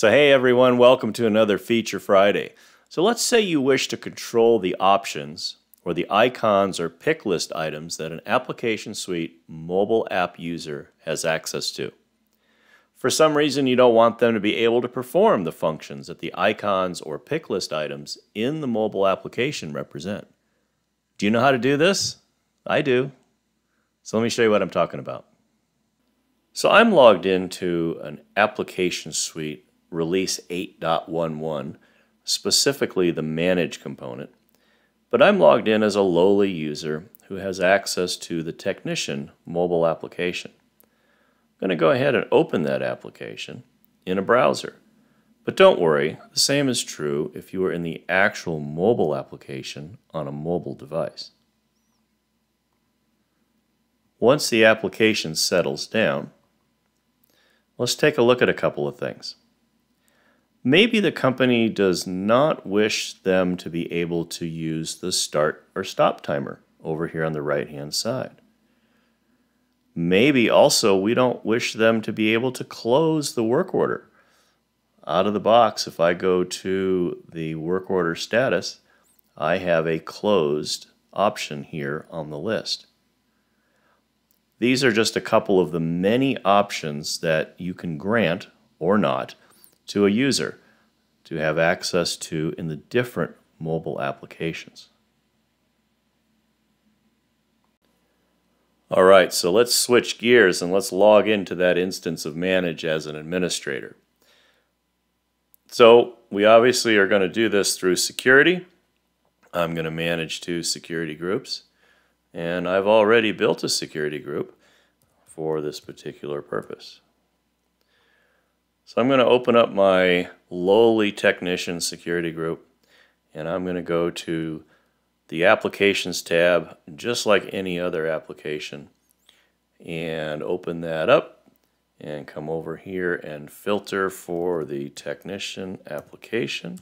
So hey everyone, welcome to another Feature Friday. So let's say you wish to control the options or the icons or pick list items that an Application Suite mobile app user has access to. For some reason you don't want them to be able to perform the functions that the icons or pick list items in the mobile application represent. Do you know how to do this? I do. So let me show you what I'm talking about. So I'm logged into an Application Suite Release 8.11, specifically the Manage component, but I'm logged in as a lowly user who has access to the Technician mobile application. I'm going to go ahead and open that application in a browser. But don't worry, the same is true if you are in the actual mobile application on a mobile device. Once the application settles down, let's take a look at a couple of things. Maybe the company does not wish them to be able to use the start or stop timer over here on the right-hand side. Maybe also we don't wish them to be able to close the work order. Out of the box, if I go to the work order status, I have a closed option here on the list. These are just a couple of the many options that you can grant or not to a user to have access to in the different mobile applications. All right, so let's switch gears and let's log into that instance of Manage as an administrator. So we obviously are going to do this through security. I'm going to manage two security groups. And I've already built a security group for this particular purpose. So I'm going to open up my lowly Technician security group, and I'm going to go to the Applications tab, just like any other application, and open that up and come over here and filter for the Technician application.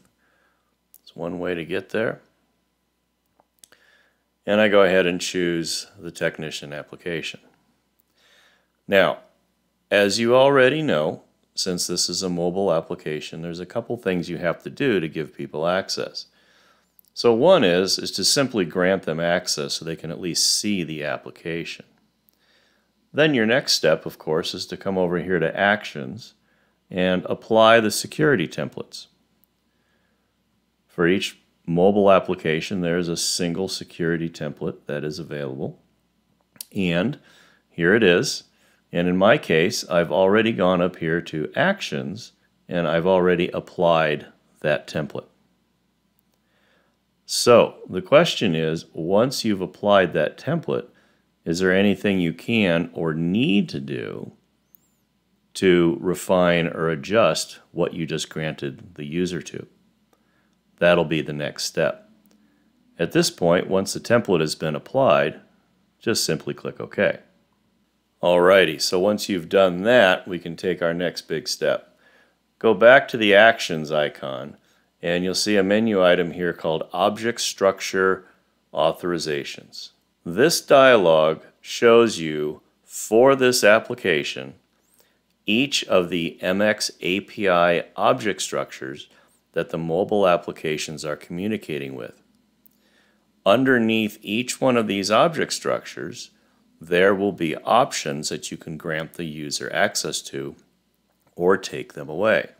It's one way to get there. And I go ahead and choose the Technician application. Now, as you already know, since this is a mobile application, there's a couple things you have to do to give people access. So one is to simply grant them access so they can at least see the application. Then your next step, of course, is to come over here to Actions and apply the security templates. For each mobile application, there's a single security template that is available, and here it is. And in my case, I've already gone up here to Actions and I've already applied that template. So the question is, once you've applied that template, is there anything you can or need to do to refine or adjust what you just granted the user to? That'll be the next step. At this point, once the template has been applied, just simply click OK. Alrighty, so once you've done that, we can take our next big step. Go back to the Actions icon, and you'll see a menu item here called Object Structure Authorizations. This dialog shows you, for this application, each of the MX API object structures that the mobile applications are communicating with. Underneath each one of these object structures, there will be options that you can grant the user access to or take them away.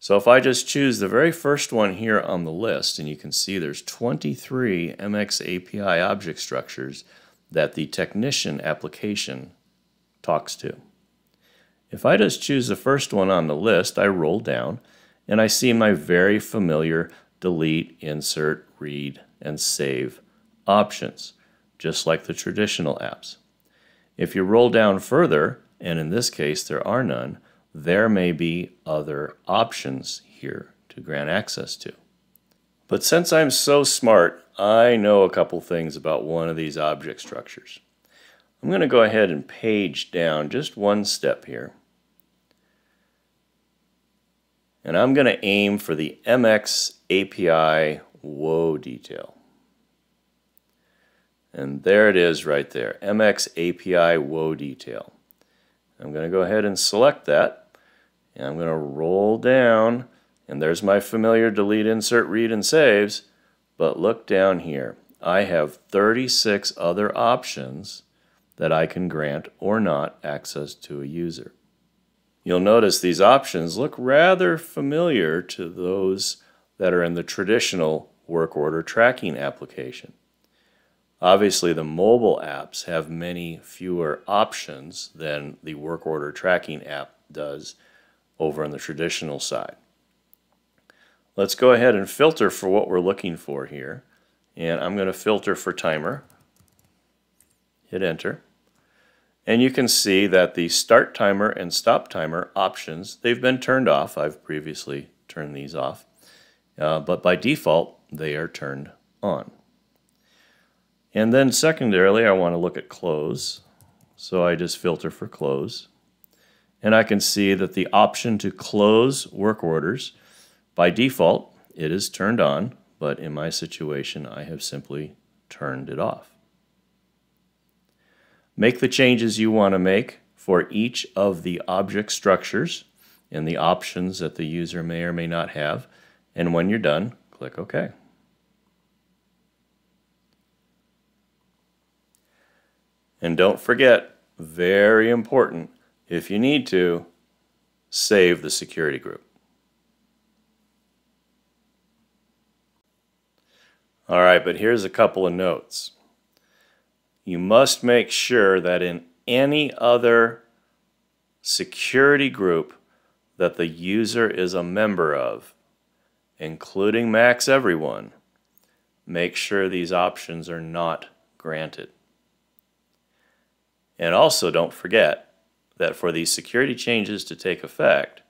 So if I just choose the very first one here on the list, and you can see there's 23 MX API object structures that the Technician application talks to. If I just choose the first one on the list, I roll down, and I see my very familiar delete, insert, read, and save options, just like the traditional apps. If you roll down further, and in this case there are none, there may be other options here to grant access to. But since I'm so smart, I know a couple things about one of these object structures. I'm going to go ahead and page down just one step here. And I'm going to aim for the MX API WO detail. And there it is right there, MX API WO detail. I'm going to go ahead and select that and I'm going to roll down, and there's my familiar delete, insert, read, and saves. But look down here. I have 36 other options that I can grant or not access to a user. You'll notice these options look rather familiar to those that are in the traditional work order tracking application. Obviously, the mobile apps have many fewer options than the work order tracking app does over on the traditional side. Let's go ahead and filter for what we're looking for here. And I'm going to filter for timer. Hit enter. And you can see that the start timer and stop timer options, they've been turned off. I've previously turned these off. But by default, they are turned on. And then secondarily, I want to look at close. So I just filter for close. And I can see that the option to close work orders, by default, it is turned on. But in my situation, I have simply turned it off. Make the changes you want to make for each of the object structures and the options that the user may or may not have. And when you're done, click OK. And don't forget, very important, if you need to, save the security group. All right, but here's a couple of notes. You must make sure that in any other security group that the user is a member of, including Max Everyone, make sure these options are not granted. And also don't forget that for these security changes to take effect,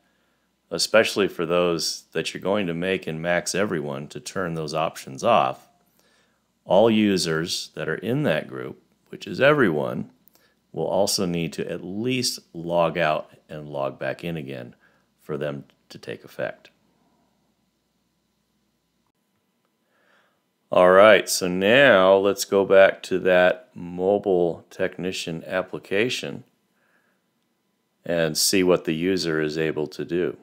especially for those that you're going to make in Max Everyone, to turn those options off, all users that are in that group, which is everyone, will also need to at least log out and log back in again for them to take effect. All right, so now let's go back to that mobile technician application and see what the user is able to do.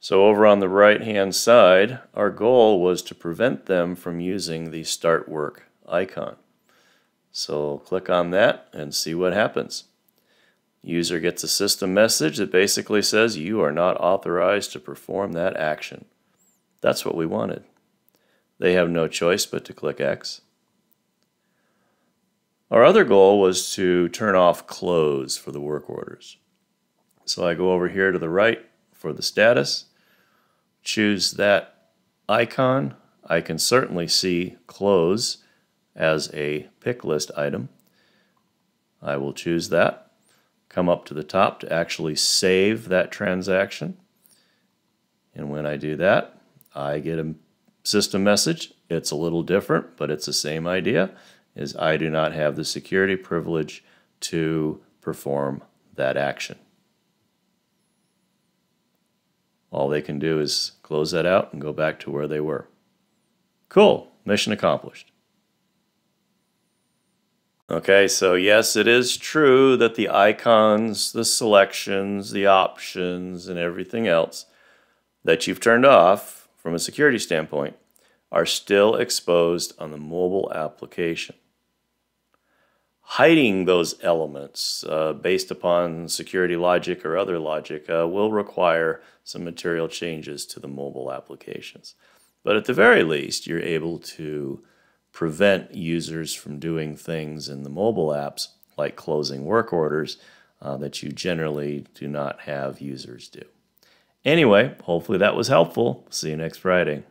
So over on the right-hand side, our goal was to prevent them from using the Start Work icon. So click on that and see what happens. User gets a system message that basically says you are not authorized to perform that action. That's what we wanted. They have no choice but to click X. Our other goal was to turn off close for the work orders. So I go over here to the right for the status. Choose that icon. I can certainly see close as a pick list item. I will choose that. Come up to the top to actually save that transaction. And when I do that, I get a system message. It's a little different, but it's the same idea, is I do not have the security privilege to perform that action. All they can do is close that out and go back to where they were. Cool, mission accomplished. Okay, so yes, it is true that the icons, the selections, the options, and everything else that you've turned off from a security standpoint are still exposed on the mobile application. Hiding those elements based upon security logic or other logic will require some material changes to the mobile applications. But at the very least, you're able to prevent users from doing things in the mobile apps, like closing work orders, that you generally do not have users do. Anyway, hopefully that was helpful. See you next Friday.